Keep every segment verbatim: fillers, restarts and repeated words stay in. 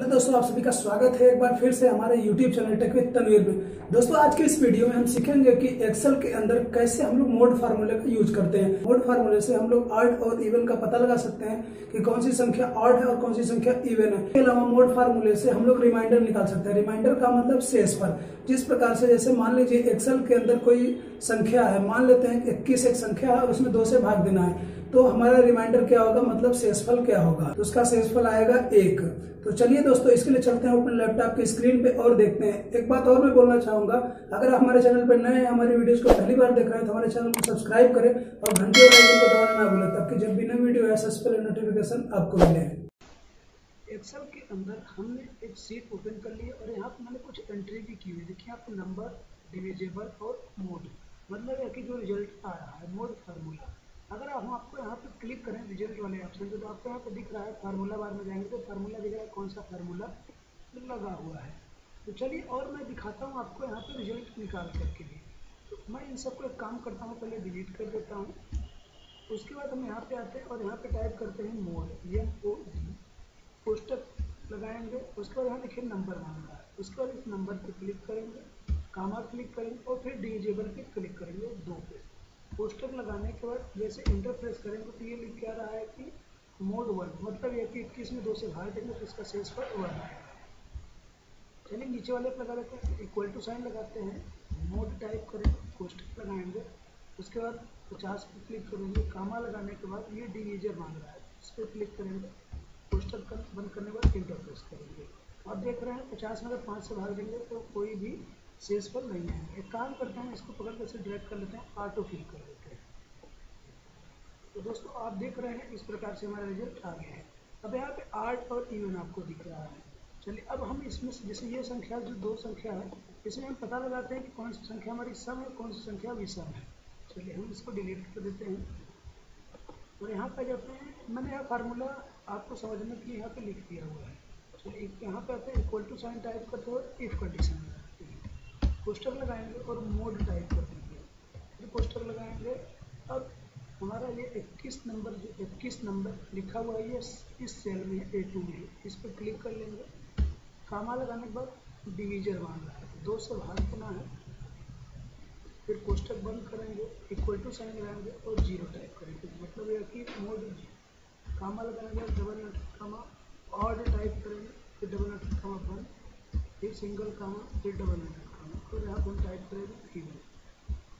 Hello दोस्तों, आप सभी का स्वागत है एक बार फिर से हमारे YouTube channel take with Tanveer में। दोस्तों, आज के इस वीडियो में हम सीखेंगे कि एक्सेल के अंदर कैसे हम लोग मोड फार्मूले का यूज करते हैं। मोड फार्मूले से हम लोग ऑड और इवन का पता लगा सकते हैं कि कौन सी संख्या ऑड है और कौन सी संख्या इवन है। इसके अलावा मोड फार्मूले से हम लोग रिमाइंडर निकाल सकते हैं। रिमाइंडर का मतलब शेष पर, जिस प्रकार से जैसे मान लीजिए एक्सेल के अंदर कोई संख्या है, मान लेते हैं इक्कीस एक संख्या है और उसमें दो से भाग देना है, तो हमारा रिमाइंडर क्या होगा, मतलब शेषफल क्या होगा, तो उसका शेषफल आएगा एक। तो चलिए दोस्तों, इसके लिए चलते हैं अपने लैपटॉप की स्क्रीन पे और देखते हैं। एक बात और मैं बोलना चाहूंगा, अगर आप हमारे चैनल पर नए हैं, हमारे वीडियोस को पहली बार देख रहे हैं, तो हमारे चैनल को सब्सक्राइब करें और घंटे वाले आइकन को दबाना ना भूलें, ताकि जब भी नई वीडियो आए सबसे पहले नोटिफिकेशन आपको मिले। एक्सेल के अंदर हमने एक शीट ओपन कर ली और यहाँ पे मैंने कुछ एंट्री भी की हुई। देखिए आपको नंबर, डिविजिबल और मोड, मतलब है कि जो रिजल्ट आ रहा है मोड फार्मूला। अगर हम आपको यहाँ पे क्लिक करें रिजल्ट वाले ऑप्शन पे, तो आपको यहाँ पे दिख रहा है फार्मूला बार में जाएंगे तो फार्मूला दिख रहा है, कौन सा फार्मूला लगा हुआ है। तो चलिए और मैं दिखाता हूँ आपको यहाँ पे रिजल्ट निकाल करके भी। तो मैं इन सबको एक काम करता हूँ, पहले डिलीट कर देता हूँ। उसके बाद हम यहाँ पे आते हैं और यहाँ पे टाइप करते हैं मोड, एम ओ डी, कोष्टक लगाएंगे। उसके बाद यहाँ देखिए नंबर मांग रहा है, उसके बाद इस नंबर पर क्लिक करेंगे, कामा क्लिक करेंगे और फिर डिविजिबल पे क्लिक करेंगे दो पे। पोस्टर लगाने के बाद जैसे इंटरप्रेस करेंगे तो ये लिख क्या रहा है कि मोड वन, मतलब ये कि इक्कीस में दो से भाग देंगे तो इसका सेल्स पर वन है। चलिए नीचे वाले पर लगा देते हैं, इक्वल टू साइन लगाते हैं, मोड टाइप करें, पोस्टर लगाएंगे, उसके बाद पचास पर क्लिक करेंगे, कामा लगाने के बाद ये डिवीजर मांग रहा है, इस पर क्लिक करेंगे, पोस्टर कर, बंद करने के बाद इंटरप्रेस करेंगे। आप देख रहे हैं पचास में अगर पाँच से भाग देंगे तो कोई भी सेल्स पर नहीं है। एक काम करते हैं, इसको पकड़ कर ड्रैग कर लेते हैं, ऑटो फिल कर लेते हैं। तो दोस्तों आप देख रहे हैं इस प्रकार से हमारा रिजल्ट आ गया है। अब यहाँ पे आठ और इवन आपको दिख रहा है। चलिए अब हम इसमें जैसे ये संख्या जो दो संख्या है, इसमें हम पता लगाते हैं कि कौन सी संख्या हमारी सम है, कौन सी संख्या विषम है। चलिए हम इसको डिलीट कर देते हैं और यहाँ पर जाते हैं। मैंने यह फार्मूला आपको समझने के लिए यहाँ पर लिख दिया हुआ है। चलिए यहाँ पर आते हैं, इक्वल टू साइन टाइप करते हो, इफ कंडीशन में पोस्टर लगाएंगे और मोड टाइप कर देंगे, फिर पोस्टर लगाएंगे। अब हमारा ये इक्कीस नंबर जो इक्कीस नंबर लिखा हुआ है ये इस सेल में ए टू में, इस पर क्लिक कर लेंगे, कामा लगाने के बाद डिवीजर मांग रहा है, दो से भाग करना है, फिर पोस्टर बंद करेंगे, इक्वल टू साइन लगाएंगे और जीरो टाइप करेंगे, मतलब यह कि मोड, कामा लगाएंगे, डबल नट कामा ऑड टाइप करेंगे, फिर डबल नट कामा बंद, फिर सिंगल कामा, फिर डबल नट, और यहाँ पर टाइप करेंगे इवन,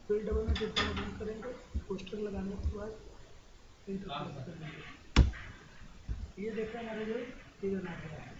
फिर डबल नट बंद करेंगे, पोस्टर लगाने के बाद इंटरप्रेस करेंगे। ये देखा हमारे जो इवन आ गया है।